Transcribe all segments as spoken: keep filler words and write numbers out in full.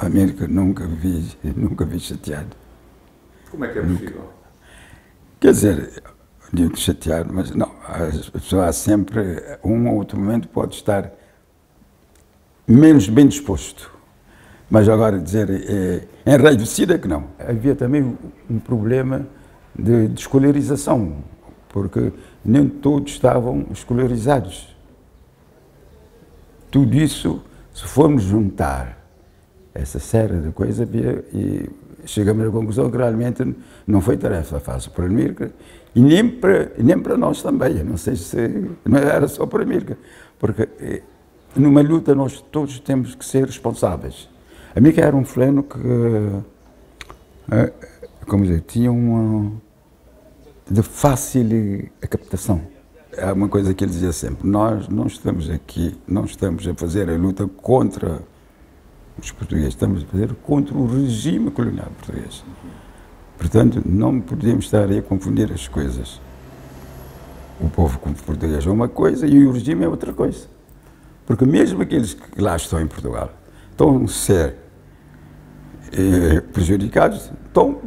A Mirka nunca vi, nunca vi chateado. Como é que é possível? Nunca. Quer dizer, digo que chateado, mas não, a pessoa há sempre, um ou outro momento pode estar menos bem disposto. Mas agora dizer é, é enraivecida que não. Havia também um problema de, de escolarização, porque nem todos estavam escolarizados. Tudo isso, se formos juntar essa série de coisas, e chegamos à conclusão que realmente não foi tarefa fácil para a Mirka e nem para, nem para nós também. Não sei se não era só para a Mirka, porque numa luta nós todos temos que ser responsáveis. A Mirka era um fulano que, como dizer, tinha uma de fácil captação. Há uma coisa que ele dizia sempre: nós não estamos aqui, não estamos a fazer a luta contra os portugueses, estamos a fazer contra o regime colonial português. Portanto, não podemos estar aí a confundir as coisas. O povo português é uma coisa e o regime é outra coisa. Porque mesmo aqueles que lá estão em Portugal estão a ser eh, prejudicados, estão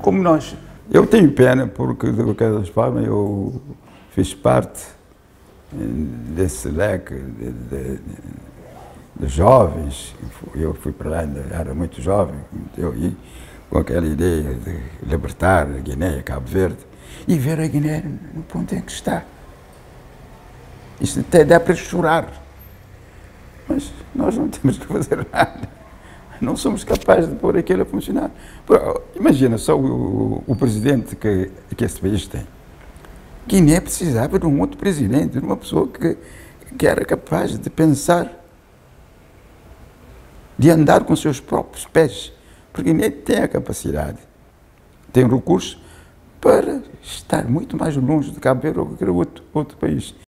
como nós. Eu tenho pena porque, de qualquer forma, eu fiz parte desse leque de, de, de jovens. Eu fui para lá, ainda era muito jovem, eu ia com aquela ideia de libertar a Guiné, Cabo Verde, e ver a Guiné no ponto em que está. Isto até dá para chorar, mas nós não temos que fazer nada. Não somos capazes de pôr aquilo a funcionar. Imagina só o, o presidente que, que esse país tem. Guiné precisava de um outro presidente, de uma pessoa que, que era capaz de pensar, de andar com seus próprios pés. Porque Guiné tem a capacidade, tem recursos para estar muito mais longe de Cabo Verde ou qualquer outro, outro país.